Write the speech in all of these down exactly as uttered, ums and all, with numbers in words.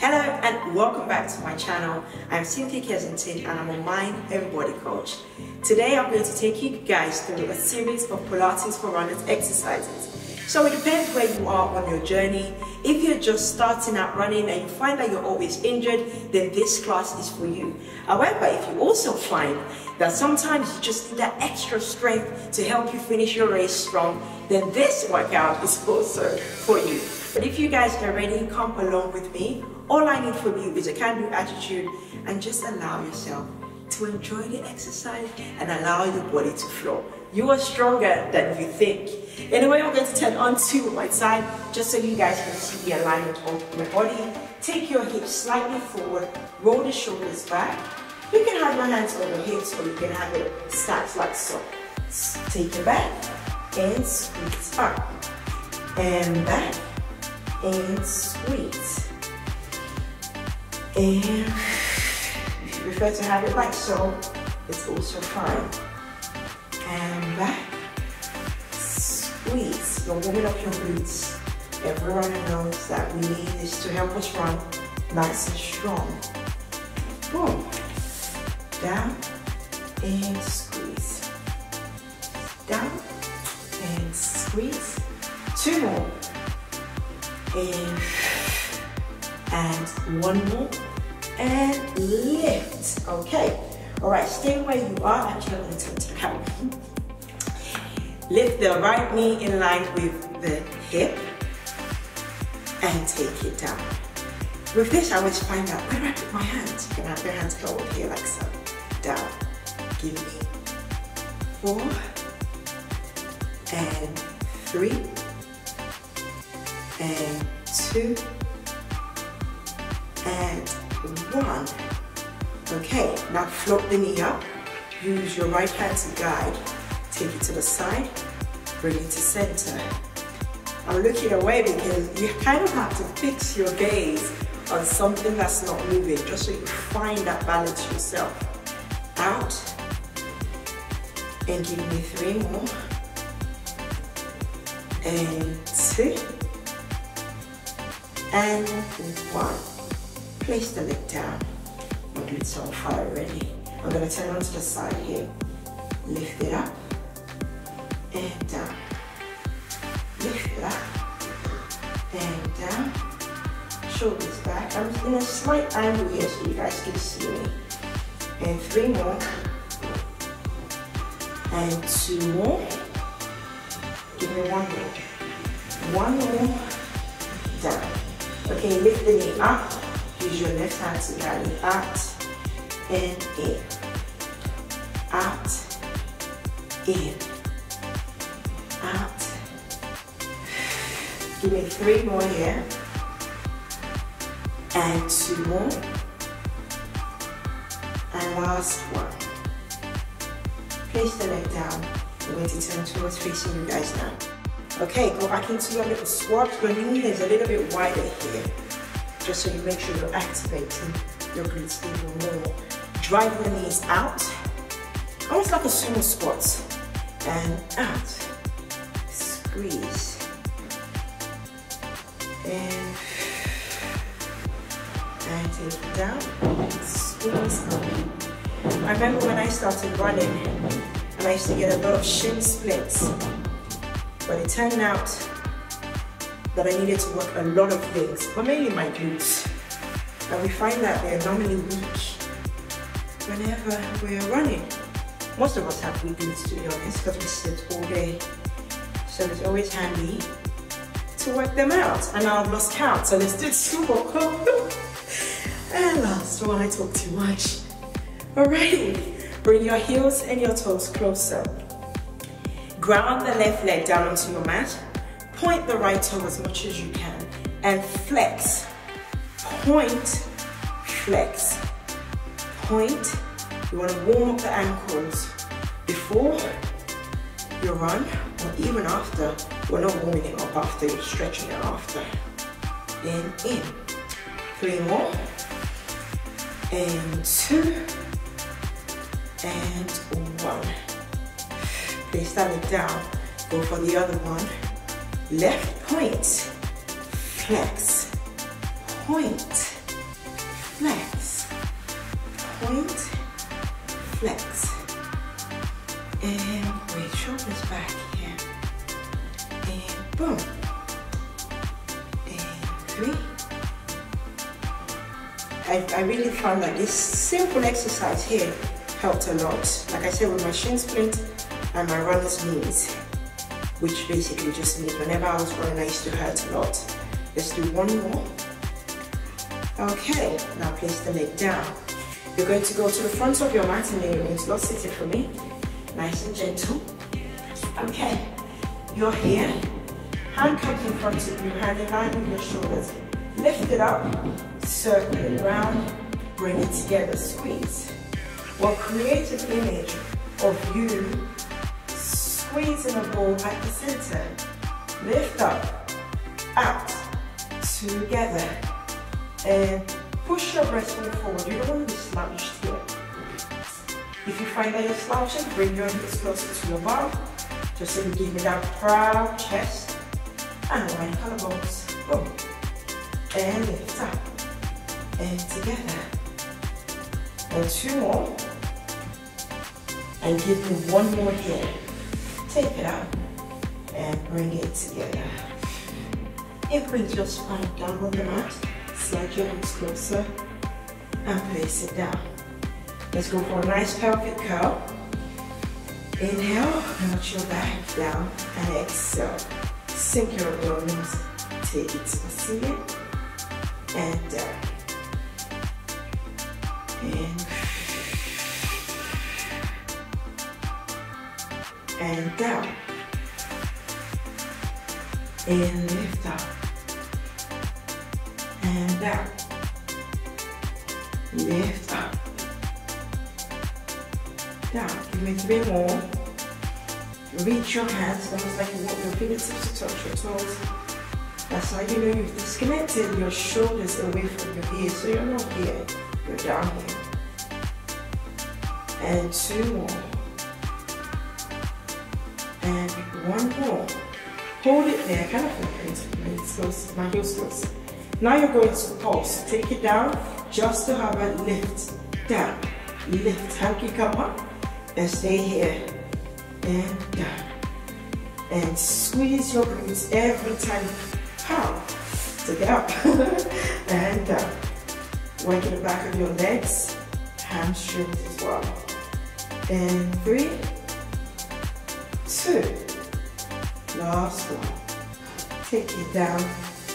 Hello and welcome back to my channel. I'm Cynthia Kesington and I'm a mind and body coach. Today I'm going to take you guys through a series of Pilates for Runners exercises. So it depends where you are on your journey. If you're just starting out running and you find that you're always injured, then this class is for you. However, if you also find that sometimes you just need that extra strength to help you finish your race strong, then this workout is also for you. But if you guys are ready, come along with me. All I need from you is a can-do attitude and just allow yourself to enjoy the exercise and allow your body to flow. You are stronger than you think. Anyway, we're going to turn on to my side just so you guys can see the alignment of my body. Take your hips slightly forward, roll the shoulders back. You can have your hands on your hips or you can have it stacked like so. Take it back and squeeze up and back. And squeeze. And if you prefer to have it like so, it's also fine. And back. Squeeze. You're warming up your glutes. Everyone knows that we need this to help us run nice and strong. Boom. Down and squeeze. Down and squeeze. Two more. In and one more and lift. Okay, all right, stay where you are. Actually, I'm going to tap me. Lift the right knee in line with the hip and take it down. With this, I always find out where do I put my hands. You can have your hands go up here like so. Down. Give me four and three. And two, and one. Okay, now float the knee up. Use your right hand to guide. Take it to the side, bring it to center. I'm looking away because you kind of have to fix your gaze on something that's not moving, just so you find that balance yourself. Out, and give me three more. And two. And one. Place the leg down. My glutes are on fire already. I'm going to turn onto the side here. Lift it up. And down. Lift it up. And down. Shoulders back. I'm in a slight angle here so you guys can see me. And three more. And two more. Give me one more. One more. Down. Okay, lift the knee up, use your left hand to guide it out, and in, out, in, out. Give me three more here, and two more, and last one. Place the leg down, we're going to turn towards facing you guys now. Okay, go back into your little squat. Your knee is a little bit wider here, just so you make sure you're activating your glutes even more. Drive your knees out, almost like a sumo squat, and out. Squeeze, and and take it down. Squeeze up. I remember when I started running, and I used to get a lot of shin splints. But it turned out that I needed to work a lot of things, but mainly my glutes. And we find that they're normally weak whenever we're running. Most of us have weak glutes, to be honest, because we sit all day. So it's always handy to work them out. And now I've lost count, so let's do two more. And last one, I talk too much. All right, bring your heels and your toes closer. Ground the left leg down onto your mat, point the right toe as much as you can, and flex, point, flex, point. You want to warm up the ankles before you run, or even after. We're not warming it up after, you're stretching it after. And in, three more, and two, and one. Place that leg down, go for the other one. Left point, flex, point, flex, point, flex, and wait, shoulders back here, and boom, and three. I, I really found that this simple exercise here helped a lot, like I said, with my shin splint and my runner's knees, which basically just means whenever I was running I used to hurt a lot. Let's do one more. Okay, now place the leg down. You're going to go to the front of your mat and you're going to not sit it for me. Nice and gentle. Okay, you're here. Hand comes in front of you, hand in line with your shoulders. Lift it up, circle it around, bring it together, squeeze. Well, create an image of you squeezing a ball at the center. Lift up, out, together. And push your breastbone forward. You don't want to be slouched here. If you find that you're slouching, bring your hips closer to your bar. Just so you give me that proud chest and wide collarbones. Boom. And lift up. And together. And two more. And give me one more here. Take it up. And bring it together. Imprint your spine down on the mat. Slide your hands closer and place it down. Let's go for a nice pelvic curl. Inhale, nudge your back down and exhale. Sink your abdominals, take it to the ceiling and down. And, and down. And lift up. And down, lift up, down, give me three more, reach your hands, almost like you want your fingertips to touch your toes, that's how you know you've disconnected your shoulders away from your ears, so you're not here, you're down here, and two more, and one more, hold it there, kind of like my heels close. Now you're going to pulse, take it down, just to have a lift, down, lift, hanky come up, and stay here, and down, and squeeze your glutes every time, pow, take it up, and down, working the back of your legs, hamstrings as well, and three, two, last one, take it down.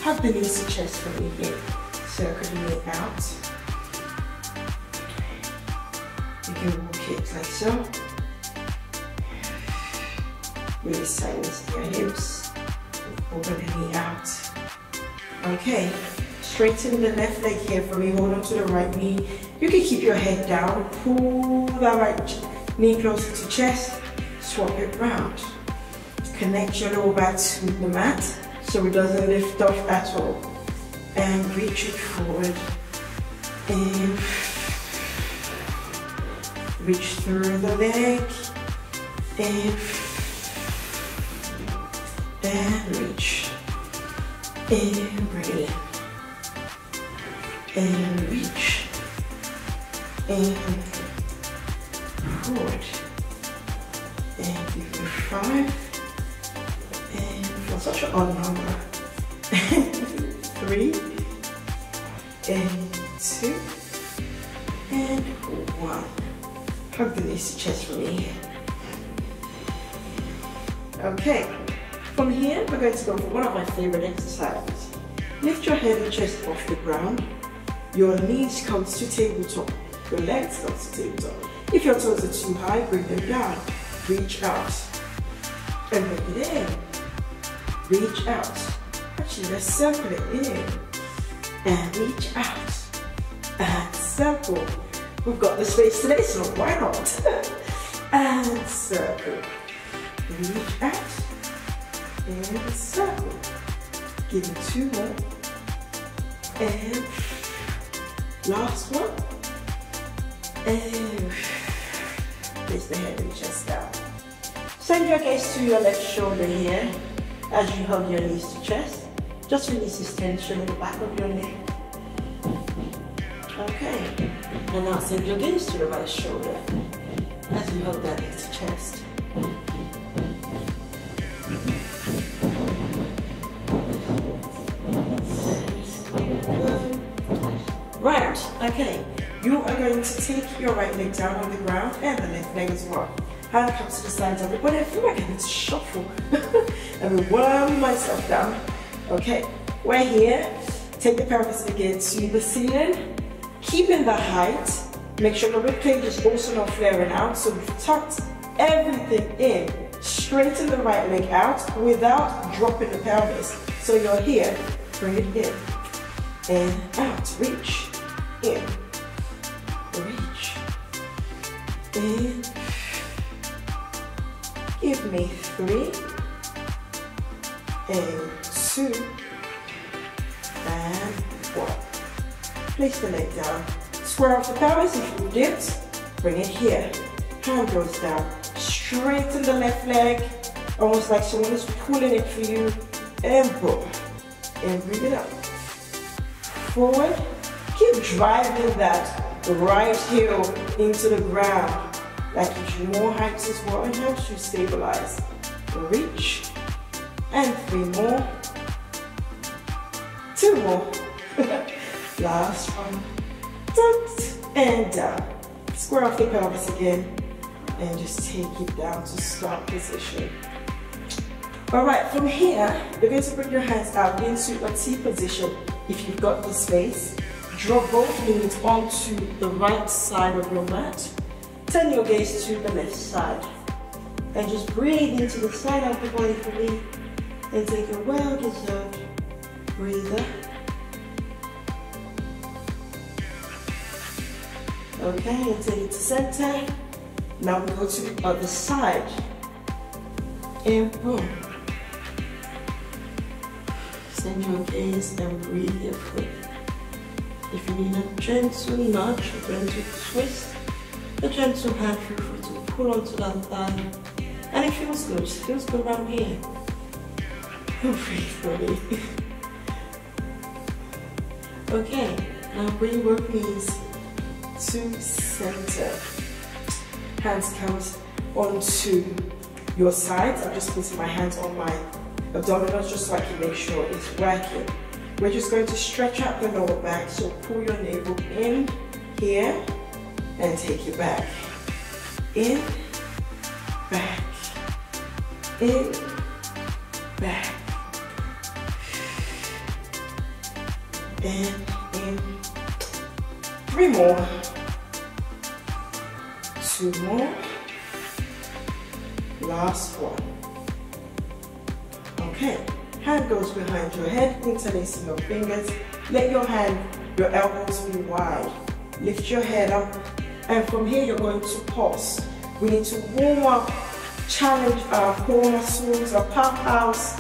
Have the knees to chest for me here. Circle it out. You can walk it like so. Really silence your hips. Open the knee out. Okay, straighten the left leg here for me. Hold on to the right knee. You can keep your head down. Pull that right knee closer to chest. Swap it round. Connect your lower back to the mat, so it doesn't lift off at all. And reach it forward. And reach through the leg. And, and reach. And bring it in. And reach. And forward. And give it five. Such an odd number. Three, and two, and one. Hug the knees to chest for me. Okay, from here we're going to go for one of my favorite exercises. Lift your head and chest off the ground. Your knees come to tabletop. Your legs come to tabletop. If your toes are too high, bring them down. Reach out and bring it in. Reach out. Actually, let's circle it in. And reach out. And circle. We've got the space today, so why not? And circle. Reach out. And circle. Give it two more. And last one. And place the head and chest down. Send your gaze to your left shoulder here. As you hug your knees to chest, just release this tension in the back of your neck. Okay, and now send your gaze to the right shoulder as you hold that next to chest. Right, okay, you are going to take your right leg down on the ground and the left leg as well. Hand comes to the sides of it, but I feel like I need to shuffle. I will worm myself down. Okay, we're here. Take the pelvis again to the ceiling, keeping the height. Make sure the rib cage is also not flaring out. So we've tucked everything in. Straighten the right leg out without dropping the pelvis. So you're here, bring it in. In, out, reach. In, reach, in, give me three, and two, and one. Place the leg down, square up the pelvis if you dipped, bring it here, hand goes down, straighten the left leg, almost like someone is pulling it for you, and boom, and bring it up, forward. Keep driving that right heel into the ground. That gives you more height as well and helps you stabilize. Reach. And three more. Two more. Last one. Tucked and down. Square off the pelvis again. And just take it down to start position. Alright, from here, you're going to bring your hands out into a T position if you've got the space. Drop both knees onto the right side of your mat. Turn your gaze to the left side. And just breathe into the side of the body for me. And take a well-deserved breather. Okay, and take it to center. Now we go to the other side. And boom. Send your gaze and breathe your foot. If you need a gentle nudge, a gentle twist, a gentle hand, feel free to pull onto that thigh. And it feels good, it feels good around here. Don't breathe for me. Okay, now bring both knees to center. Hands comes onto your sides. I'm just placing my hands on my abdominals just so I can make sure it's working. We're just going to stretch out the lower back, so pull your navel in here and take it back. In, back, in, back, and in. Three more, two more, last one. Okay. Hand goes behind your head, interlacing your fingers. Let your hand, your elbows be wide. Lift your head up, and from here you're going to pulse. We need to warm up, challenge our core muscles, our powerhouse.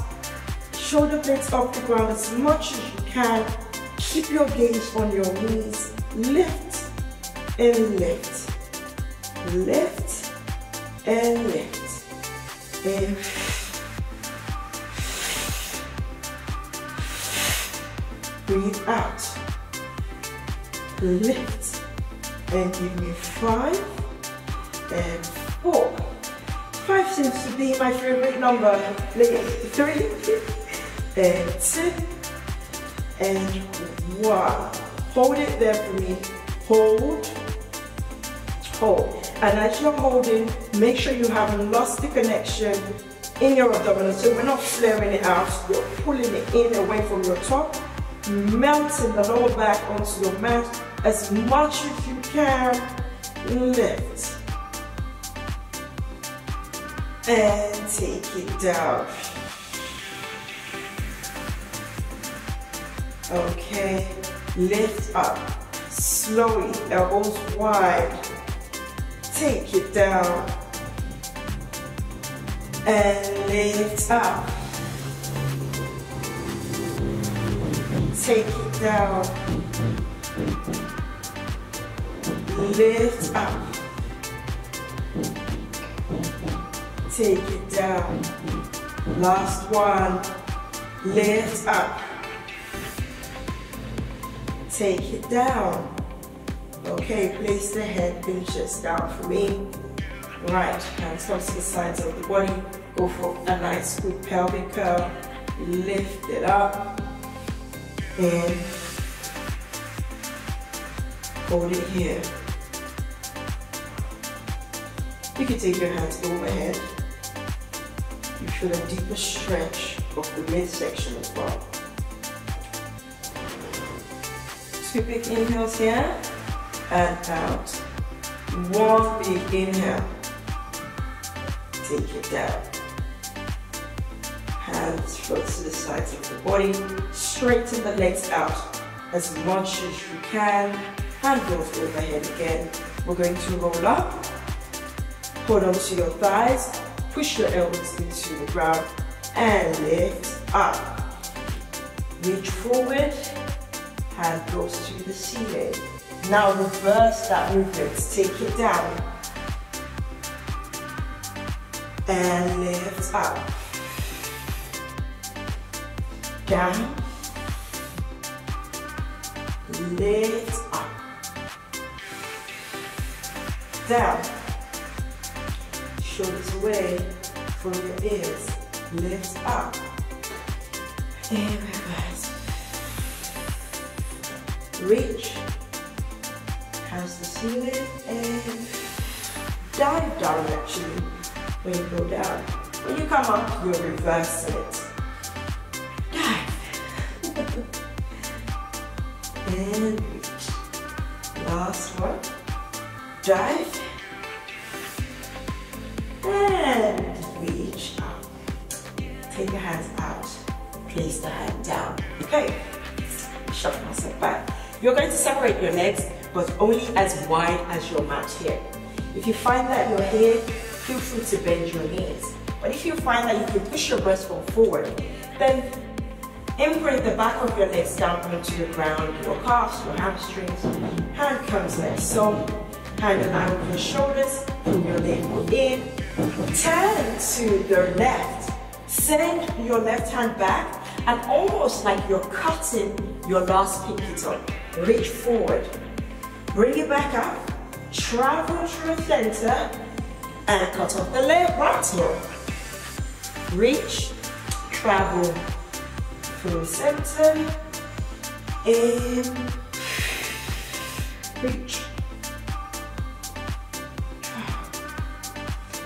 Shoulder blades off the ground as much as you can. Keep your gaze on your knees. Lift and lift. Lift and lift. And breathe out, lift, and give me five, and four. Five seems to be my favorite number. Three, and two, and one. Hold it there for me. Hold, hold. And as you're holding, make sure you haven't lost the connection in your abdominal, so we're not flaring it out, you're pulling it in away from your top. Melting the lower back onto your mat as much as you can. Lift. And take it down. Okay. Lift up. Slowly. Elbows wide. Take it down. And lift up. Take it down, lift up, take it down, last one, lift up, take it down, Okay, place the head pinches down for me. Right hand towards the sides of the body. Go for a nice good pelvic curl. Lift it up. In. Hold it here. You can take your hands overhead. You feel a deeper stretch of the midsection as well. Two big inhales here and out. One big inhale. Take it down. Hands foot to the sides of the body. Straighten the legs out as much as you can. And goes overhead again. We're going to roll up. Hold on to your thighs. Push your elbows into the ground and lift up. Reach forward. Hand goes to the ceiling. Now reverse that movement. Take it down. And lift up. Down. Lift up. Down. Shoulders away from your ears. Lift up. And reverse. Reach. Hands to ceiling and dive down actually when you go down. When you come up, you'll reverse it. Dive. And reach. Last one. Dive. And reach up. Take your hands out. Place the hand down. Okay. Shove myself back. You're going to separate your legs, but only as wide as your mat here. If you find that you're here, feel free to bend your knees. But if you find that you can push your breastbone forward, then imprint the back of your legs down onto the ground, your calves, your hamstrings. Hand comes like so. Hand and eye over your shoulders, pull your leg in. Turn to the left. Send your left hand back, and almost like you're cutting your last pinky toe. Reach forward, bring it back up, travel through the center, and cut off the left right heel. Reach, travel through center, in, reach.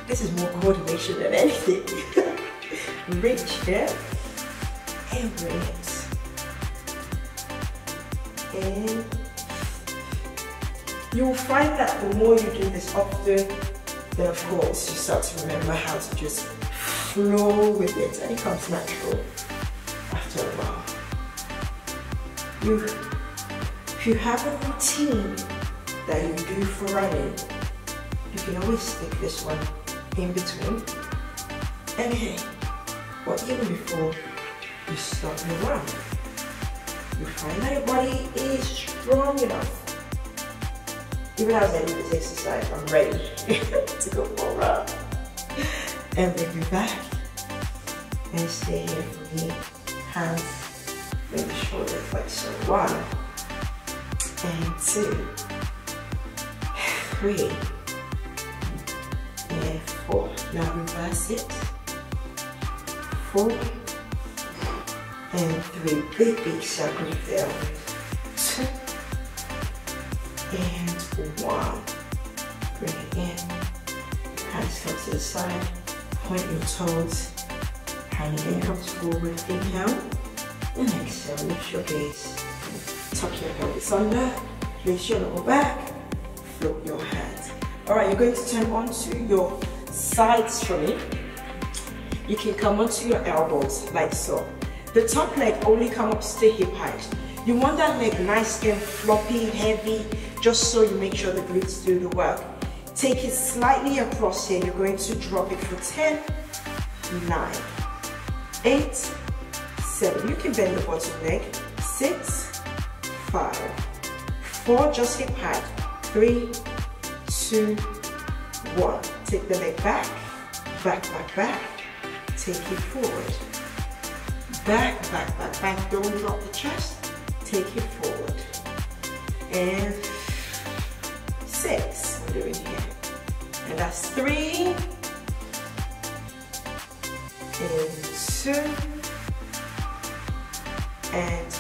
This is more coordination than anything. Reach here, and bring it. And you'll find that the more you do this often, then of course you start to remember how to just flow with it, and it comes natural after a while. You, if you have a routine that you do for running, you can always stick this one in between and here, or even before you start your run. You find that your body is strong enough. Even as I do this exercise, I'm ready to go for a run. And bring me back. And stay here for me. Hands, maybe shoulders like so. One. And two. Three. And four. Now reverse it. Four. And three, big, big circle there. Two. And one. Bring it in. Hands come to the side. Point your toes. Hand in comes forward. Inhale. And exhale. Lift your gaze. Tuck your pelvis under. Place your lower back. Float your hands. Alright, you're going to turn onto your sides for me. You can come onto your elbows like so. The top leg only come up to hip height. You want that leg nice and floppy, heavy, just so you make sure the glutes do the work. Take it slightly across here. You're going to drop it for ten, nine, eight, seven. You can bend the bottom leg. six, five, four, just hip height. three, two, one. Take the leg back, back, back, back. Take it forward. Back, back, back, back. Don't drop the chest. Take it forward. And six I'm doing here. And that's three, and two, and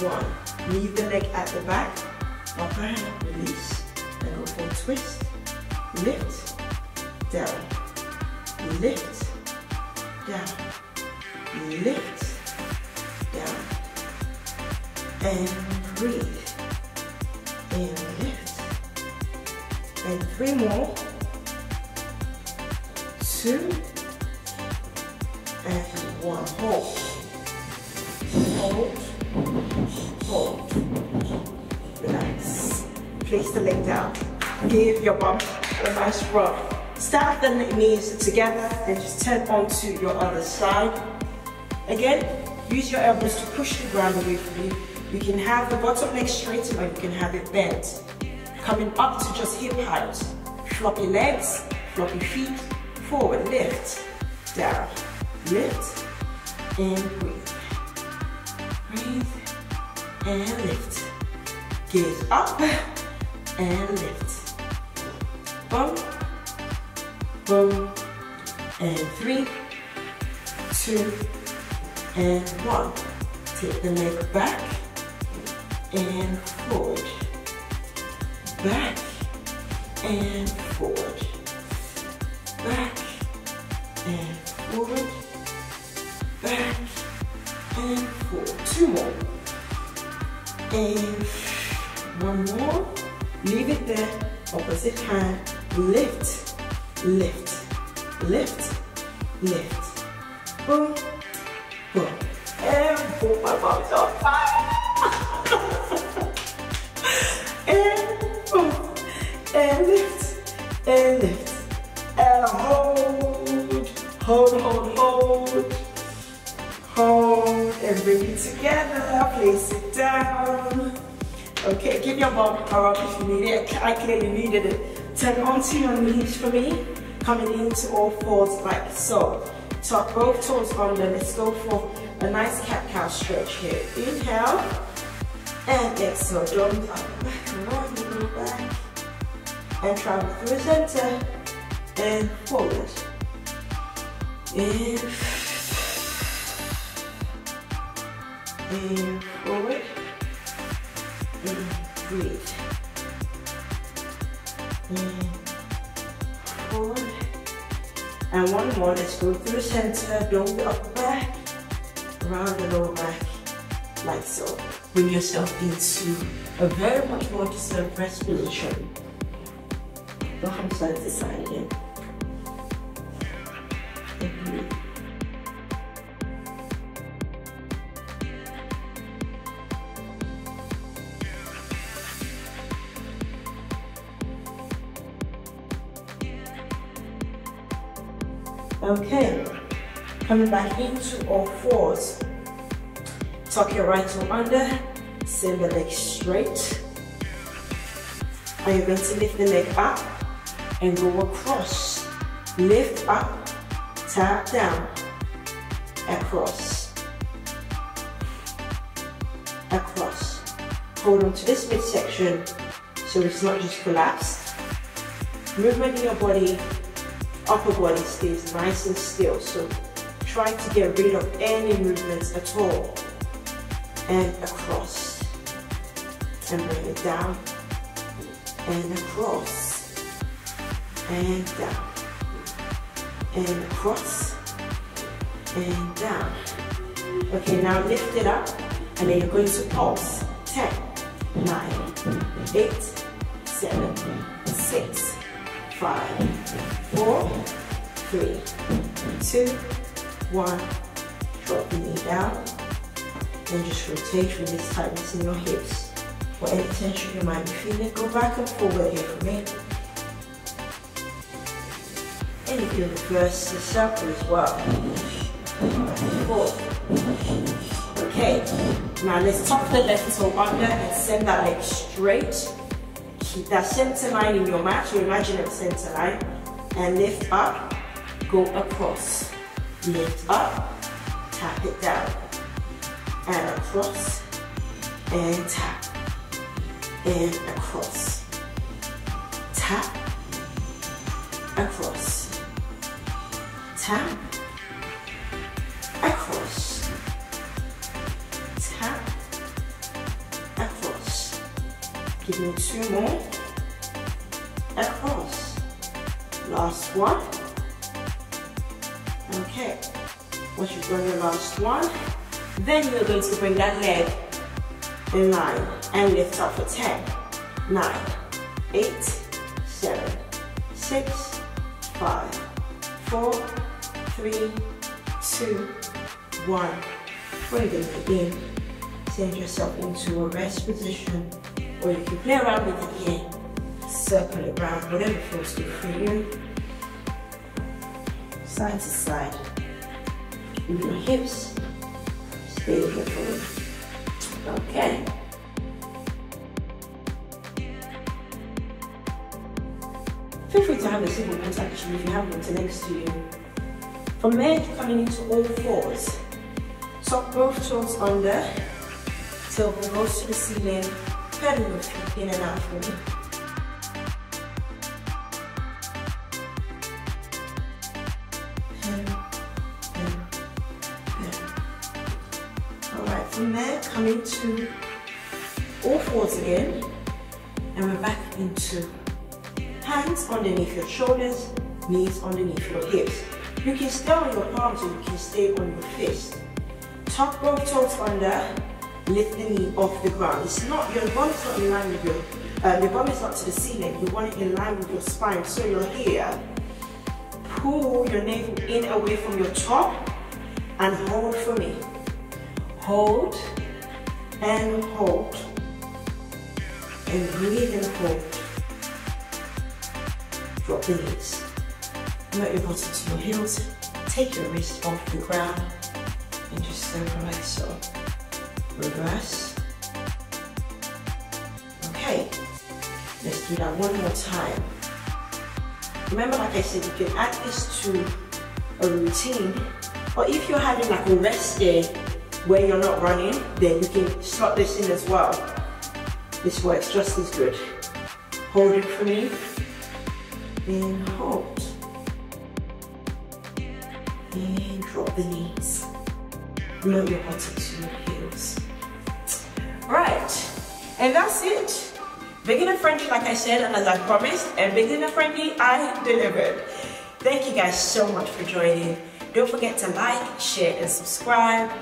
one. Leave the leg at the back, up and release, and go for a twist, lift, down, lift, down, lift, down, and breathe, and lift, and three more, two, and one, hold, hold, hold, relax, place the leg down, give your bum a nice rub, stack the knees together, then just turn onto your other side. Again, use your elbows to push the ground away from you. You can have the bottom leg straight or you can have it bent, coming up to just hip height, flop your legs, flop your feet, forward, lift, down, lift, and breathe, breathe, and lift, gaze up, and lift, bump, bump, and three, two, and one, take the leg back, and forward, back, and forward, back, and forward, back, and forward, two more, and one more, leave it there, opposite hand, lift, lift, lift, lift, boom, boom, and pull my bum up, and boom, and lift, and lift, and hold, hold, hold, hold, hold, and bring it together, place it down. Okay, give your bum a rub if you need it. I clearly needed it. Turn onto your knees for me, coming into all fours like so. Tuck both toes under. Let's go for a nice cat-cow stretch here. Inhale and exhale. Don't tuck back and round, you go back and travel through the center and forward. In and forward. And breathe. And forward. And one more. Let's go through center. Don't go up back. Round the lower back. Like so. Bring yourself into a very much more disturbed rest position. Go from side to side again. And breathe. Okay, coming back into all fours, tuck your right toe under, send the leg straight, and you're going to lift the leg up and go across, lift up, tap down, across, across, hold on to this midsection so it's not just collapsed, movement in your body, upper body stays nice and still, so try to get rid of any movements at all, and across, and bring it down, and across, and down, and across, and down. Okay, now lift it up, and then you're going to pulse, ten, nine, eight, seven, six, Five, four, three, two, one. Drop the knee down and just rotate, release tightness in your hips. For any tension you might be feeling, go back and forward here for me. And you can reverse the circle as well. Back and forth. Okay, now let's tuck the left toe under and send that leg straight. Keep that center line in your mat, your imaginary center line, and lift up, go across, lift up, tap it down, and across, and tap, and across, tap, across, tap, across, tap, across. Give me two more, across, last one. Okay, once you've done your last one, then you're going to bring that leg in line and lift up for ten, nine, eight, seven, six, five, four, three, two, one. Breathe in again. Send yourself into a rest position, or you can play around with it again. Circle it around, whatever feels good for you. Side to side. Move your hips. Stay here for me. Okay. Feel free to have a simple contraction if you have one next to you. From there, you're coming into all fours. Tuck both toes under, tailbone goes to the ceiling, pedal your feet in and out for me. Pedal, pedal, pedal. Alright, from there, coming to all fours again, and we're back into hands underneath your shoulders, knees underneath your hips. You can stay on your palms or you can stay on your fist. Tuck both toes under, lift the knee off the ground. It's not, your bum is not in line with your, uh, your bum is not to the ceiling, you want it in line with your spine. So you're here, pull your navel in away from your top and hold for me. Hold and hold. And breathe and hold. Drop the knees, let your bottom to your heels, take your wrist off the ground and just circle like so. Reverse. Okay, let's do that one more time. Remember, like I said, you can add this to a routine, or if you're having like a rest day where you're not running, then you can slot this in as well. This works just as good. Hold it for me. And hold, and drop the knees, roll your bottom to your heels. Right, and that's it. Beginner friendly, like I said, and as I promised, and beginner friendly, I delivered. Thank you guys so much for joining. Don't forget to like, share, and subscribe.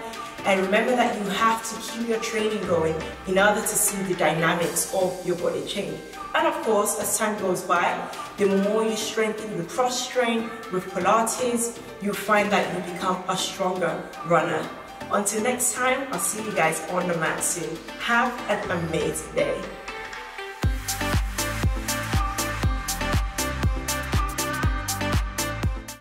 And remember that you have to keep your training going in order to see the dynamics of your body change. And of course, as time goes by, the more you strengthen with cross-train, with Pilates, you find that you become a stronger runner. Until next time, I'll see you guys on the mat soon. Have an amazing day.